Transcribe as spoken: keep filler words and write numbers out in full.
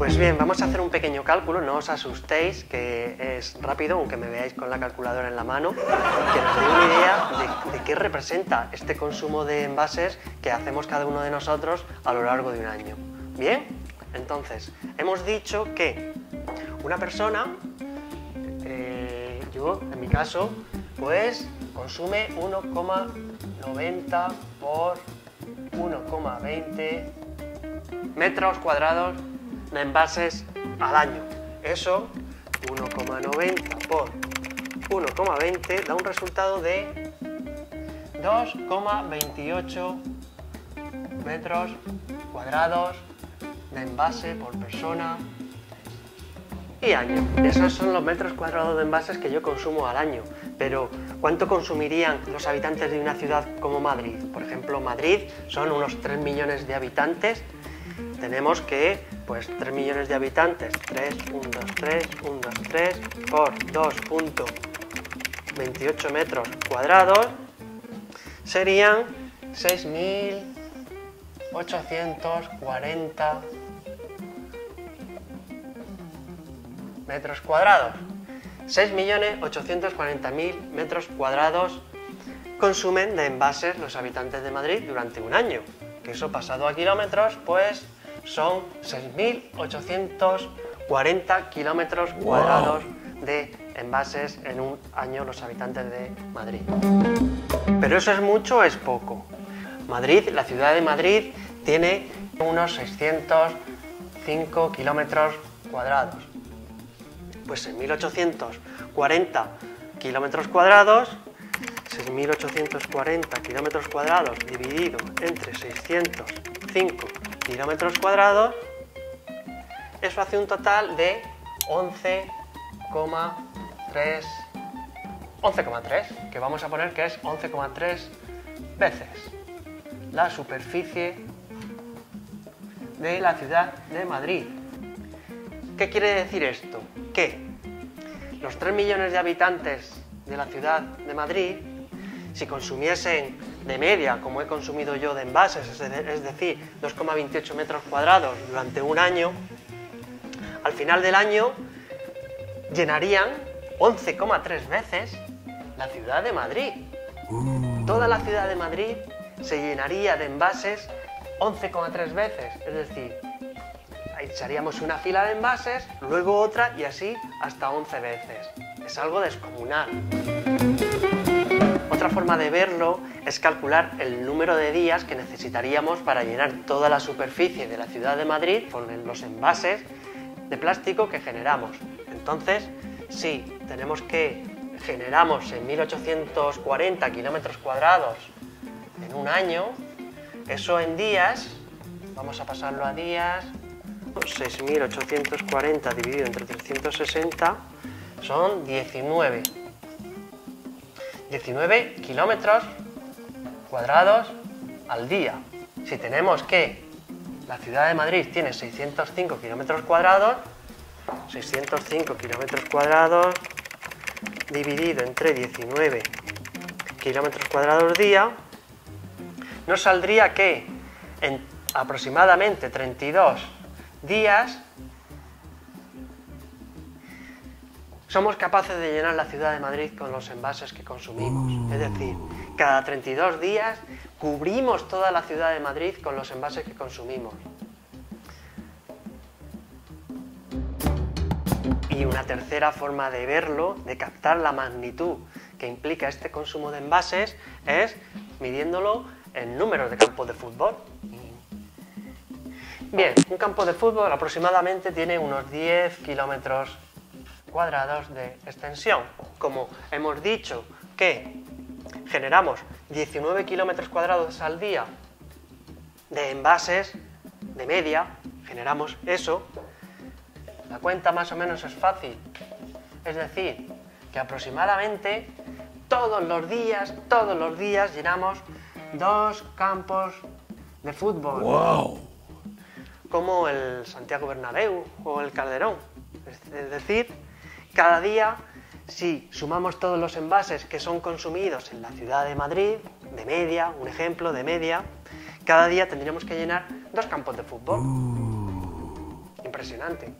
Pues bien, vamos a hacer un pequeño cálculo, no os asustéis, que es rápido, aunque me veáis con la calculadora en la mano, que nos dé una idea de, de qué representa este consumo de envases que hacemos cada uno de nosotros a lo largo de un año. Bien, entonces, hemos dicho que una persona, eh, yo en mi caso, pues consume uno coma noventa por uno coma veinte metros cuadrados de envases al año. Eso, uno coma noventa por uno coma veinte, da un resultado de dos coma veintiocho metros cuadrados de envase por persona y año. Esos son los metros cuadrados de envases que yo consumo al año. Pero, ¿cuánto consumirían los habitantes de una ciudad como Madrid? Por ejemplo, Madrid son unos tres millones de habitantes. Tenemos que, pues, tres millones de habitantes, tres, uno, dos, tres, uno, dos, tres, por dos coma veintiocho metros cuadrados, serían seis mil ochocientos cuarenta metros cuadrados. seis millones ochocientos cuarenta mil metros cuadrados consumen de envases los habitantes de Madrid durante un año. Que eso pasado a kilómetros, pues son seis mil ochocientos cuarenta kilómetros cuadrados de envases en un año los habitantes de Madrid. ¿Pero eso es mucho o es poco? Madrid, la ciudad de Madrid, tiene unos seiscientos cinco kilómetros cuadrados. Pues seis mil ochocientos cuarenta kilómetros cuadrados, seis mil ochocientos cuarenta kilómetros cuadrados dividido entre seiscientos cinco kilómetros cuadrados, eso hace un total de once coma tres, once coma tres, que vamos a poner que es once coma tres veces la superficie de la ciudad de Madrid. ¿Qué quiere decir esto? Que los tres millones de habitantes de la ciudad de Madrid, si consumiesen de media, como he consumido yo de envases, es decir, dos coma veintiocho metros cuadrados durante un año, al final del año llenarían once coma tres veces la ciudad de Madrid. Toda la ciudad de Madrid se llenaría de envases once coma tres veces, es decir, echaríamos una fila de envases, luego otra y así hasta once veces. Es algo descomunal. Otra forma de verlo es calcular el número de días que necesitaríamos para llenar toda la superficie de la ciudad de Madrid con los envases de plástico que generamos. Entonces, si tenemos que generamos seis mil ochocientos cuarenta kilómetros cuadrados en un año, eso en días, vamos a pasarlo a días, seis mil ochocientos cuarenta dividido entre trescientos sesenta son diecinueve kilómetros cuadrados al día. Si tenemos que la ciudad de Madrid tiene seiscientos cinco kilómetros cuadrados, seiscientos cinco kilómetros cuadrados dividido entre diecinueve kilómetros cuadrados día, nos saldría que en aproximadamente treinta y dos días somos capaces de llenar la ciudad de Madrid con los envases que consumimos. Es decir, cada treinta y dos días cubrimos toda la ciudad de Madrid con los envases que consumimos. Y una tercera forma de verlo, de captar la magnitud que implica este consumo de envases, es midiéndolo en números de campos de fútbol. Bien, un campo de fútbol aproximadamente tiene unos diez kilómetros cuadrados de extensión. Como hemos dicho que generamos diecinueve kilómetros cuadrados al día de envases de media, generamos eso, la cuenta más o menos es fácil, es decir, que aproximadamente todos los días, todos los días llenamos dos campos de fútbol. ¡Wow! Como el Santiago Bernabéu o el Calderón, es decir, cada día, si sumamos todos los envases que son consumidos en la ciudad de Madrid, de media, un ejemplo de media, cada día tendríamos que llenar dos campos de fútbol. impresionante.